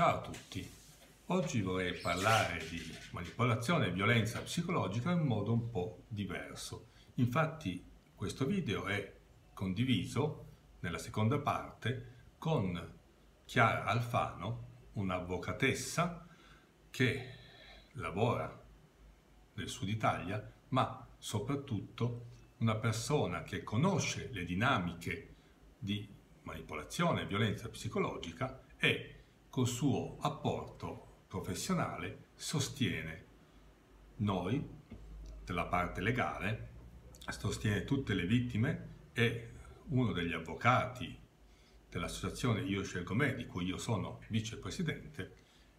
Ciao a tutti, oggi vorrei parlare di manipolazione e violenza psicologica in modo un po' diverso. Infatti questo video è condiviso nella seconda parte con Chiara Alfano, un'avvocatessa che lavora nel sud Italia, ma soprattutto una persona che conosce le dinamiche di manipolazione e violenza psicologica e col suo apporto professionale sostiene noi della parte legale, sostiene tutte le vittime e uno degli avvocati dell'associazione Io Scelgo Me, di cui io sono vicepresidente,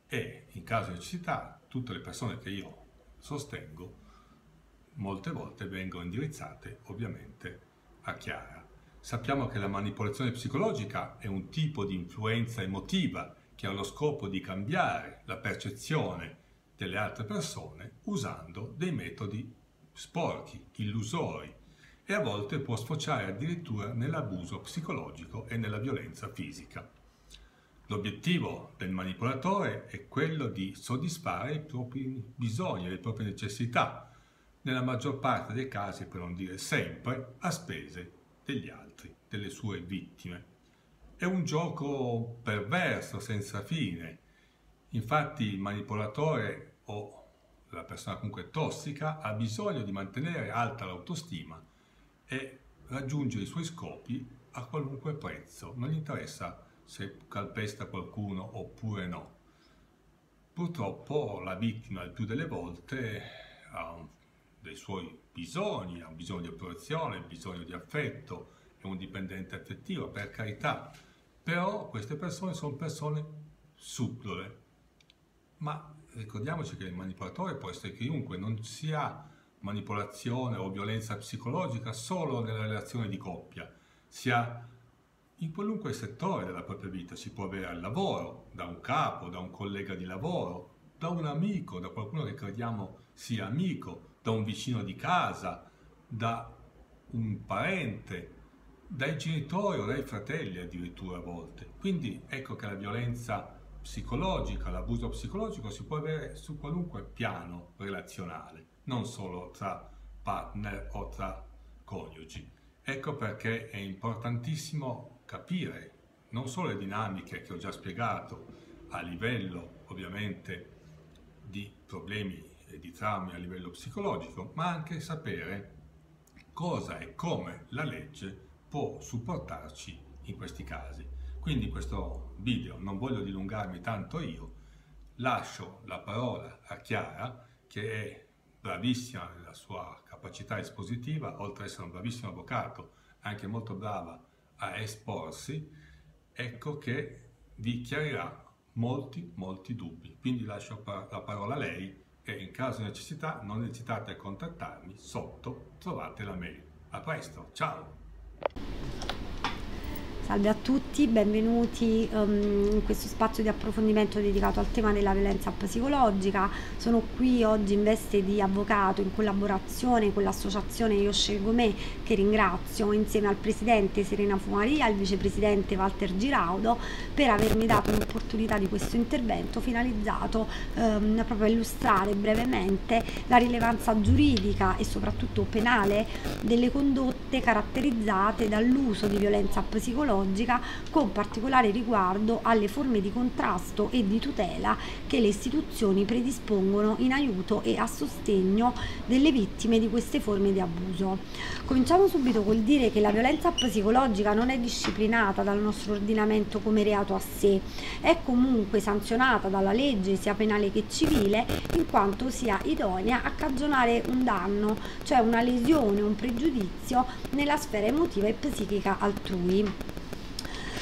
e in caso di necessità tutte le persone che io sostengo molte volte vengono indirizzate ovviamente a Chiara. Sappiamo che la manipolazione psicologica è un tipo di influenza emotiva che ha lo scopo di cambiare la percezione delle altre persone usando dei metodi sporchi, illusori, e a volte può sfociare addirittura nell'abuso psicologico e nella violenza fisica. L'obiettivo del manipolatore è quello di soddisfare i propri bisogni e le proprie necessità, nella maggior parte dei casi, per non dire sempre, a spese degli altri, delle sue vittime. È un gioco perverso, senza fine. Infatti il manipolatore o la persona comunque tossica ha bisogno di mantenere alta l'autostima e raggiungere i suoi scopi a qualunque prezzo. Non gli interessa se calpesta qualcuno oppure no. Purtroppo la vittima il più delle volte ha dei suoi bisogni, ha un bisogno di approvazione, un bisogno di affetto, è un dipendente affettivo, per carità. Però queste persone sono persone subdole, ma ricordiamoci che il manipolatore può essere chiunque, non si ha manipolazione o violenza psicologica solo nella relazione di coppia, si ha in qualunque settore della propria vita, si può avere al lavoro, da un capo, da un collega di lavoro, da un amico, da qualcuno che crediamo sia amico, da un vicino di casa, da un parente, dai genitori o dai fratelli addirittura a volte. Quindi ecco che la violenza psicologica, l'abuso psicologico si può avere su qualunque piano relazionale, non solo tra partner o tra coniugi. Ecco perché è importantissimo capire non solo le dinamiche che ho già spiegato a livello ovviamente di problemi e di traumi a livello psicologico, ma anche sapere cosa e come la legge può supportarci in questi casi. Quindi in questo video non voglio dilungarmi tanto io, lascio la parola a Chiara, che è bravissima nella sua capacità espositiva, oltre ad essere un bravissimo avvocato, anche molto brava a esporsi, ecco che vi chiarirà molti dubbi. Quindi lascio la parola a lei e in caso di necessità non esitate a contattarmi, sotto trovate la mail. A presto, ciao! Salve a tutti, benvenuti in questo spazio di approfondimento dedicato al tema della violenza psicologica. Sono qui oggi in veste di avvocato in collaborazione con l'associazione Io Scelgo Me, che ringrazio, insieme al presidente Serena Fumari, al vicepresidente Walter Giraudo, per avermi dato l'opportunità di questo intervento finalizzato proprio a illustrare brevemente la rilevanza giuridica e soprattutto penale delle condotte caratterizzate dall'uso di violenza psicologica, con particolare riguardo alle forme di contrasto e di tutela che le istituzioni predispongono in aiuto e a sostegno delle vittime di queste forme di abuso. Cominciamo subito col dire che la violenza psicologica non è disciplinata dal nostro ordinamento come reato a sé, è comunque sanzionata dalla legge sia penale che civile, in quanto sia idonea a cagionare un danno, cioè una lesione, un pregiudizio nella sfera emotiva e psichica altrui.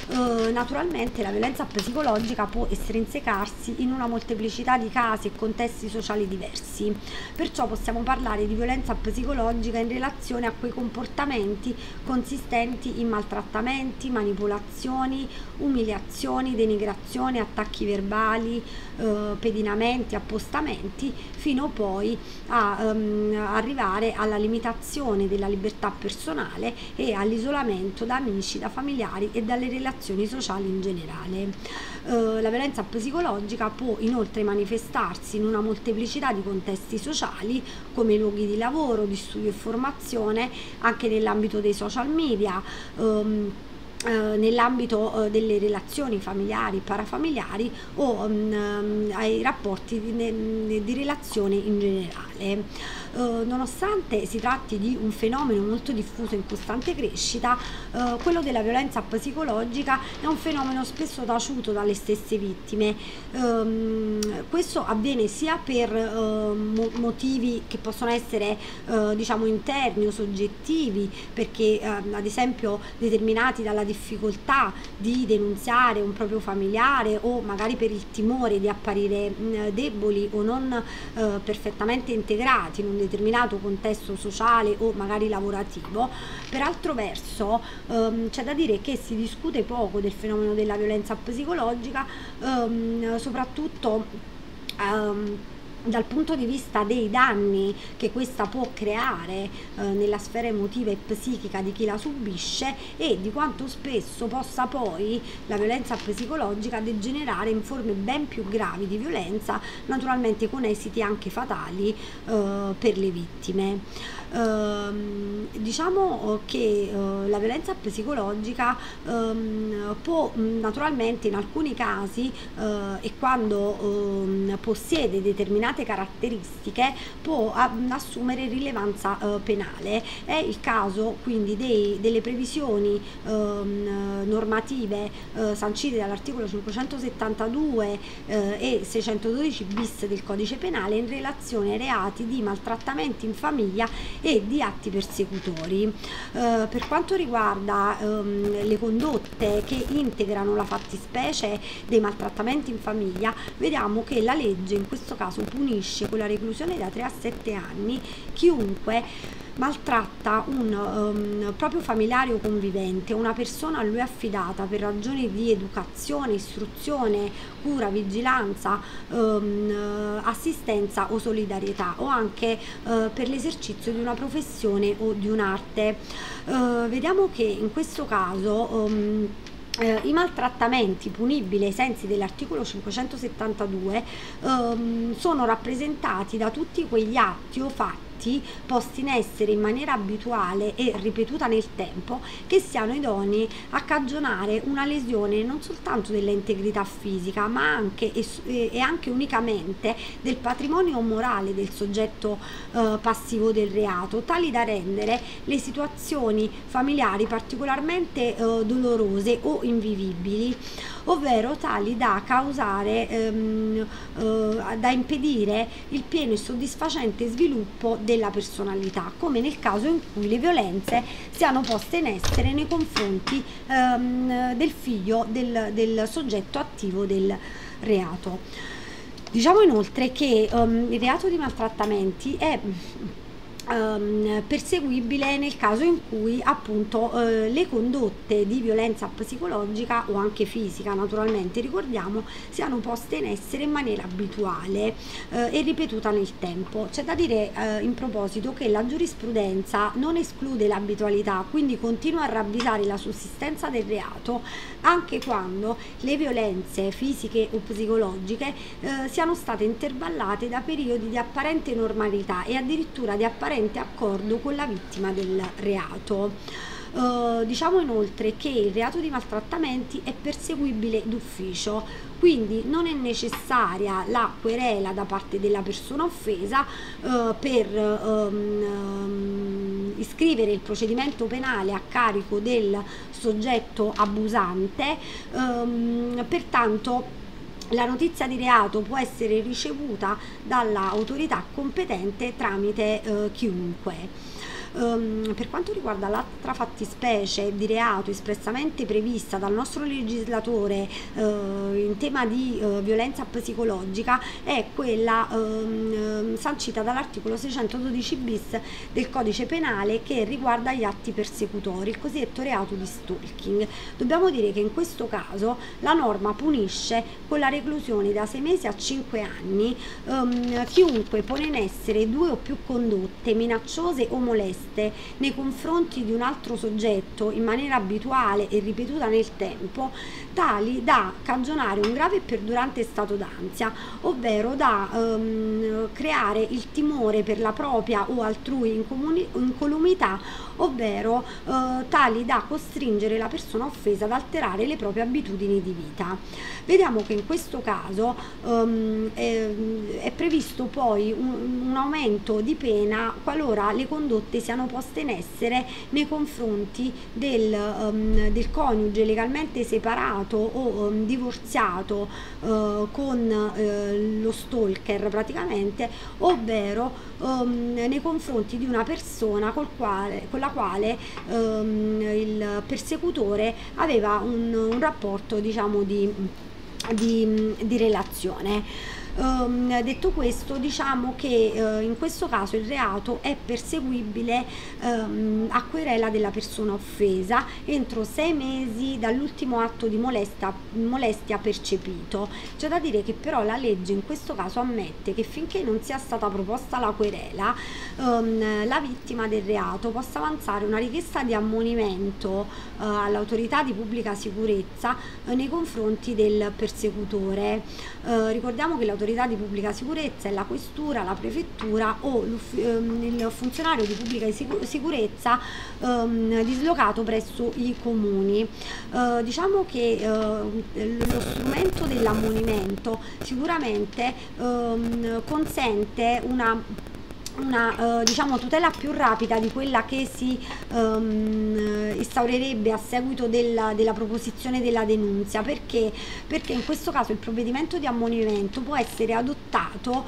Naturalmente la violenza psicologica può estrinsecarsi in una molteplicità di casi e contesti sociali diversi, perciò possiamo parlare di violenza psicologica in relazione a quei comportamenti consistenti in maltrattamenti, manipolazioni, umiliazioni, denigrazioni, attacchi verbali, pedinamenti, appostamenti, fino poi a arrivare alla limitazione della libertà personale e all'isolamento da amici, da familiari e dalle relazioni relazioni sociali in generale. La violenza psicologica può inoltre manifestarsi in una molteplicità di contesti sociali come i luoghi di lavoro, di studio e formazione, anche nell'ambito dei social media, nell'ambito delle relazioni familiari, parafamiliari o ai rapporti di relazione in generale. Nonostante si tratti di un fenomeno molto diffuso in costante crescita, quello della violenza psicologica è un fenomeno spesso taciuto dalle stesse vittime. Questo avviene sia per motivi che possono essere diciamo interni o soggettivi, perché ad esempio determinati dalla difficoltà di denunziare un proprio familiare o magari per il timore di apparire deboli o non perfettamente integrati in un determinato contesto sociale o magari lavorativo. Per altro verso c'è da dire che si discute poco del fenomeno della violenza psicologica, soprattutto dal punto di vista dei danni che questa può creare nella sfera emotiva e psichica di chi la subisce e di quanto spesso possa poi la violenza psicologica degenerare in forme ben più gravi di violenza, naturalmente con esiti anche fatali per le vittime. Diciamo che la violenza psicologica può naturalmente in alcuni casi e quando possiede determinati caratteristiche può assumere rilevanza penale. È il caso quindi delle previsioni normative sancite dall'articolo 572 e 612 bis del codice penale in relazione ai reati di maltrattamenti in famiglia e di atti persecutori. Per quanto riguarda le condotte che integrano la fattispecie dei maltrattamenti in famiglia, vediamo che la legge in questo caso punisce con la reclusione da 3 a 7 anni chiunque maltratta un proprio familiare o convivente, una persona a lui affidata per ragioni di educazione, istruzione, cura, vigilanza, assistenza o solidarietà, o anche per l'esercizio di una professione o di un'arte. Vediamo che in questo caso i maltrattamenti punibili ai sensi dell'articolo 572 sono rappresentati da tutti quegli atti o fatti posti in essere in maniera abituale e ripetuta nel tempo che siano idonei a cagionare una lesione non soltanto dell'integrità fisica ma anche e anche unicamente del patrimonio morale del soggetto passivo del reato, tali da rendere le situazioni familiari particolarmente dolorose o invivibili, ovvero tali da causare da impedire il pieno e soddisfacente sviluppo della personalità, come nel caso in cui le violenze siano poste in essere nei confronti del figlio del soggetto attivo del reato. Diciamo inoltre che il reato di maltrattamenti è perseguibile nel caso in cui appunto le condotte di violenza psicologica o anche fisica, naturalmente ricordiamo, siano poste in essere in maniera abituale e ripetuta nel tempo. C'è da dire in proposito che la giurisprudenza non esclude l'abitualità, quindi continua a ravvisare la sussistenza del reato anche quando le violenze fisiche o psicologiche siano state intervallate da periodi di apparente normalità e addirittura di apparente accordo con la vittima del reato. Diciamo inoltre che il reato di maltrattamenti è perseguibile d'ufficio, quindi non è necessaria la querela da parte della persona offesa per iscrivere il procedimento penale a carico del soggetto abusante. Pertanto la notizia di reato può essere ricevuta dall'autorità competente tramite chiunque. Per quanto riguarda l'altra fattispecie di reato espressamente prevista dal nostro legislatore in tema di violenza psicologica, è quella sancita dall'articolo 612 bis del codice penale che riguarda gli atti persecutori, il cosiddetto reato di stalking. Dobbiamo dire che in questo caso la norma punisce con la reclusione da 6 mesi a 5 anni chiunque pone in essere due o più condotte minacciose o moleste richieste nei confronti di un altro soggetto in maniera abituale e ripetuta nel tempo, tali da cagionare un grave e perdurante stato d'ansia, ovvero da creare il timore per la propria o altrui incolumità, ovvero tali da costringere la persona offesa ad alterare le proprie abitudini di vita. Vediamo che in questo caso è previsto poi un aumento di pena qualora le condotte siano poste in essere nei confronti del coniuge legalmente separato o divorziato con lo stalker praticamente, ovvero nei confronti di una persona con la quale il persecutore aveva un rapporto, diciamo, di relazione. Detto questo, diciamo che in questo caso il reato è perseguibile a querela della persona offesa entro 6 mesi dall'ultimo atto di molestia percepito. C'è da dire che però la legge in questo caso ammette che finché non sia stata proposta la querela, la vittima del reato possa avanzare una richiesta di ammonimento all'autorità di pubblica sicurezza nei confronti del persecutore. Ricordiamo che l'autorità di pubblica sicurezza è la questura, la prefettura o il funzionario di pubblica sicurezza dislocato presso i comuni. Diciamo che lo strumento dell'ammonimento sicuramente consente una diciamo, tutela più rapida di quella che si instaurerebbe a seguito della proposizione della denuncia, perché in questo caso il provvedimento di ammonimento può essere adottato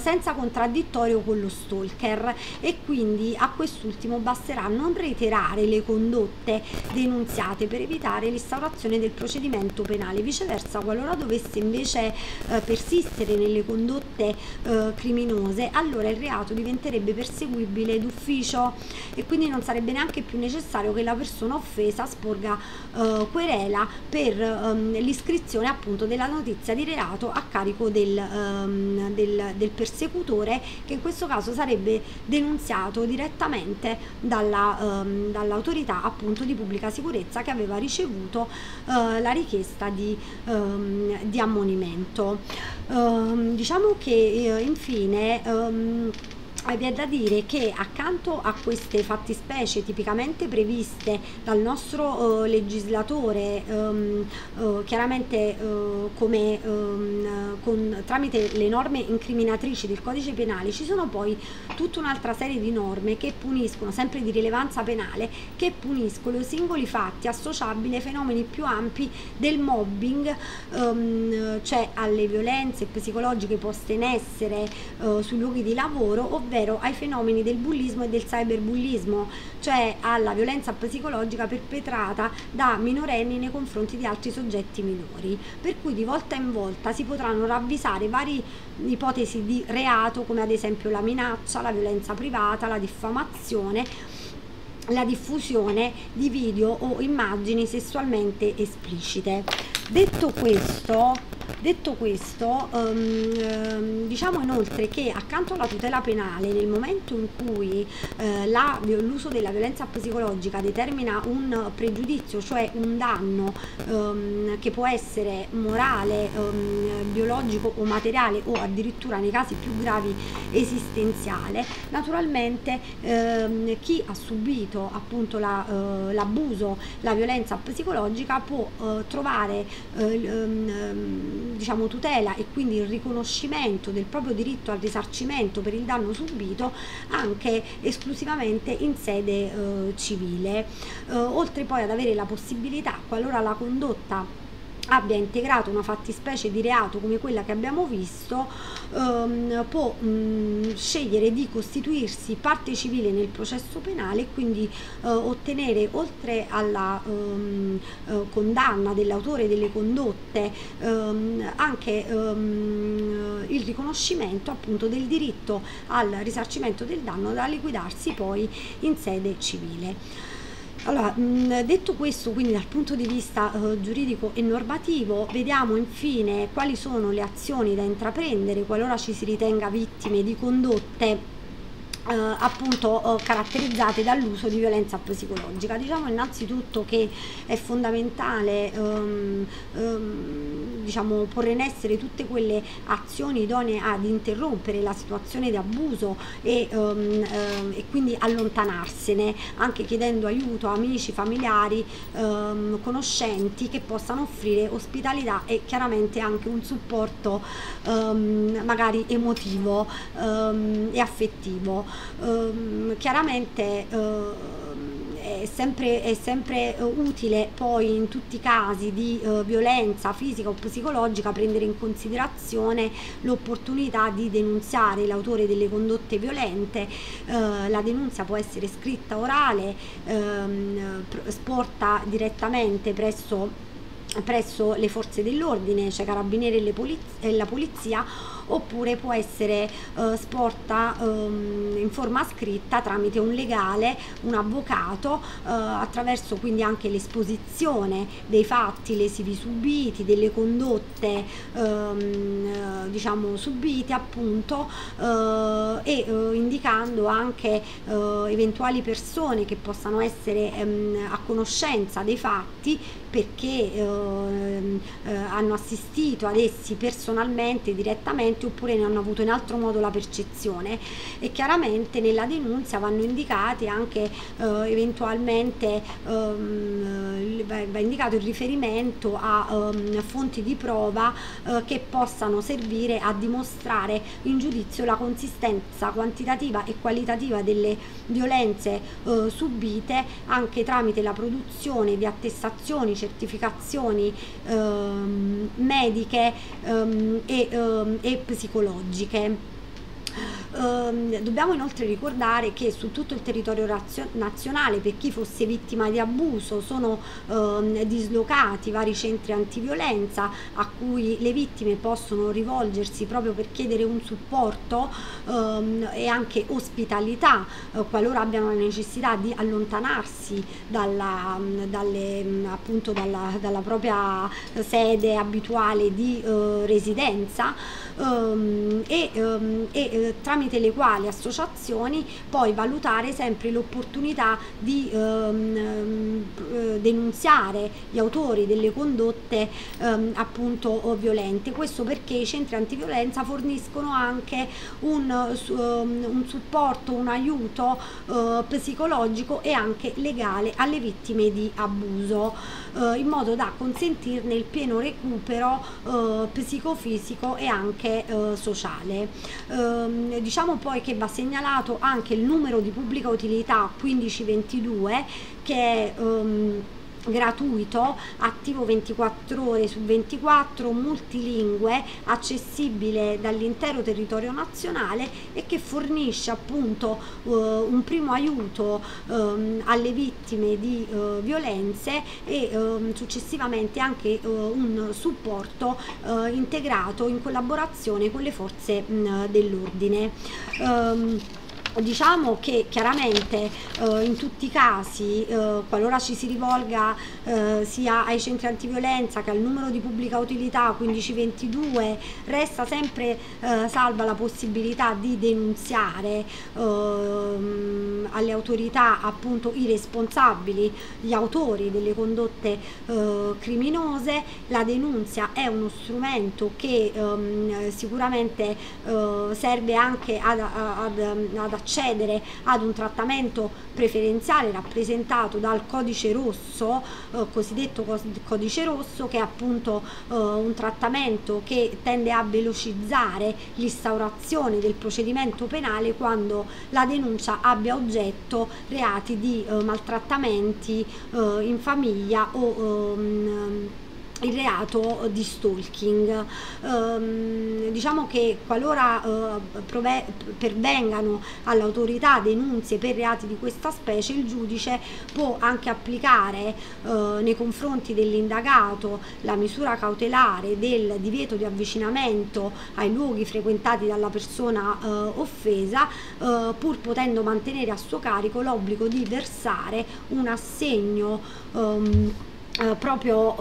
senza contraddittorio con lo stalker, e quindi a quest'ultimo basterà non reiterare le condotte denunziate per evitare l'instaurazione del procedimento penale. Viceversa, qualora dovesse invece persistere nelle condotte criminose, allora il reato diventerebbe perseguibile d'ufficio e quindi non sarebbe neanche più necessario che la persona offesa sporga querela per l'iscrizione appunto della notizia di reato a carico del persecutore, che in questo caso sarebbe denunziato direttamente dall'autorità appunto di pubblica sicurezza che aveva ricevuto la richiesta di ammonimento. Diciamo che infine vi è da dire che accanto a queste fattispecie tipicamente previste dal nostro legislatore chiaramente come tramite le norme incriminatrici del codice penale, ci sono poi tutta un'altra serie di norme che puniscono, sempre di rilevanza penale, che puniscono i singoli fatti associabili ai fenomeni più ampi del mobbing, cioè alle violenze psicologiche poste in essere sui luoghi di lavoro, ovvero ai fenomeni del bullismo e del cyberbullismo, cioè alla violenza psicologica perpetrata da minorenni nei confronti di altri soggetti minori, per cui di volta in volta si potranno ravvisare varie ipotesi di reato, come ad esempio la minaccia, la violenza privata, la diffamazione, la diffusione di video o immagini sessualmente esplicite. Detto questo, diciamo inoltre che accanto alla tutela penale, nel momento in cui l'uso della violenza psicologica determina un pregiudizio, cioè un danno che può essere morale, biologico o materiale, o addirittura nei casi più gravi esistenziale, naturalmente chi ha subito appunto l'abuso, la violenza psicologica può trovare diciamo tutela e quindi il riconoscimento del proprio diritto al risarcimento per il danno subito anche esclusivamente in sede civile, oltre poi ad avere la possibilità, qualora la condotta abbia integrato una fattispecie di reato come quella che abbiamo visto, può scegliere di costituirsi parte civile nel processo penale e quindi ottenere, oltre alla condanna dell'autore delle condotte, anche il riconoscimento appunto del diritto al risarcimento del danno da liquidarsi poi in sede civile. Allora, detto questo, quindi dal punto di vista giuridico e normativo, vediamo infine quali sono le azioni da intraprendere qualora ci si ritenga vittime di condotte appunto caratterizzate dall'uso di violenza psicologica. Diciamo innanzitutto che è fondamentale diciamo, porre in essere tutte quelle azioni idonee ad interrompere la situazione di abuso e quindi allontanarsene, anche chiedendo aiuto a amici, familiari, conoscenti che possano offrire ospitalità e chiaramente anche un supporto magari emotivo e affettivo. Chiaramente è sempre utile poi in tutti i casi di violenza fisica o psicologica prendere in considerazione l'opportunità di denunziare l'autore delle condotte violente. La denuncia può essere scritta, orale, sporta direttamente presso le forze dell'ordine, cioè carabinieri e la polizia, oppure può essere sporta in forma scritta tramite un legale, un avvocato, attraverso quindi anche l'esposizione dei fatti lesivi subiti, delle condotte diciamo subite appunto, e indicando anche eventuali persone che possano essere a conoscenza dei fatti, perché hanno assistito ad essi personalmente, direttamente, oppure ne hanno avuto in altro modo la percezione. E chiaramente nella denuncia vanno indicati anche eventualmente va indicato il riferimento a fonti di prova che possano servire a dimostrare in giudizio la consistenza quantitativa e qualitativa delle violenze subite, anche tramite la produzione di attestazioni, certificazioni mediche e psicologiche. Dobbiamo inoltre ricordare che su tutto il territorio nazionale, per chi fosse vittima di abuso, sono dislocati vari centri antiviolenza a cui le vittime possono rivolgersi proprio per chiedere un supporto e anche ospitalità qualora abbiano la necessità di allontanarsi dalla propria sede abituale di residenza, e tramite le quali associazioni poi valutare sempre l'opportunità di denunziare gli autori delle condotte appunto violente. Questo perché i centri antiviolenza forniscono anche un supporto, un aiuto psicologico e anche legale alle vittime di abuso, in modo da consentirne il pieno recupero psicofisico e anche sociale. Diciamo poi che va segnalato anche il numero di pubblica utilità 1522, che è gratuito, attivo 24 ore su 24, multilingue, accessibile dall'intero territorio nazionale e che fornisce appunto un primo aiuto alle vittime di violenze e successivamente anche un supporto integrato in collaborazione con le forze dell'ordine. Diciamo che chiaramente in tutti i casi, qualora ci si rivolga sia ai centri antiviolenza che al numero di pubblica utilità 1522, resta sempre salva la possibilità di denunziare alle autorità appunto i responsabili, gli autori delle condotte criminose. La denuncia è uno strumento che sicuramente serve anche ad accedere ad un trattamento preferenziale rappresentato dal codice rosso, cosiddetto codice rosso, che è appunto un trattamento che tende a velocizzare l'instaurazione del procedimento penale quando la denuncia abbia oggetto reati di maltrattamenti in famiglia o il reato di stalking. Diciamo che qualora pervengano all'autorità denunzie per reati di questa specie, il giudice può anche applicare nei confronti dell'indagato la misura cautelare del divieto di avvicinamento ai luoghi frequentati dalla persona offesa, pur potendo mantenere a suo carico l'obbligo di versare un assegno proprio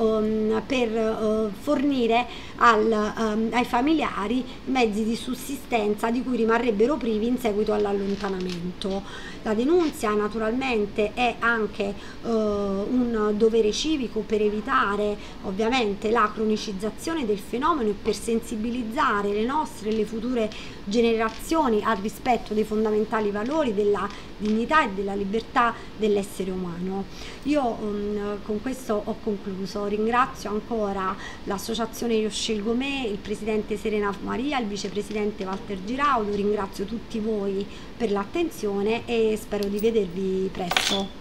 per fornire ai familiari mezzi di sussistenza di cui rimarrebbero privi in seguito all'allontanamento. La denuncia naturalmente è anche un dovere civico per evitare ovviamente la cronicizzazione del fenomeno e per sensibilizzare le nostre e le future generazioni al rispetto dei fondamentali valori della dignità e della libertà dell'essere umano. Io con questo ho concluso. Ringrazio ancora l'associazione Io Scelgo Me, il presidente Serena Fumari, il vicepresidente Walter Giraudo, ringrazio tutti voi per l'attenzione e spero di vedervi presto.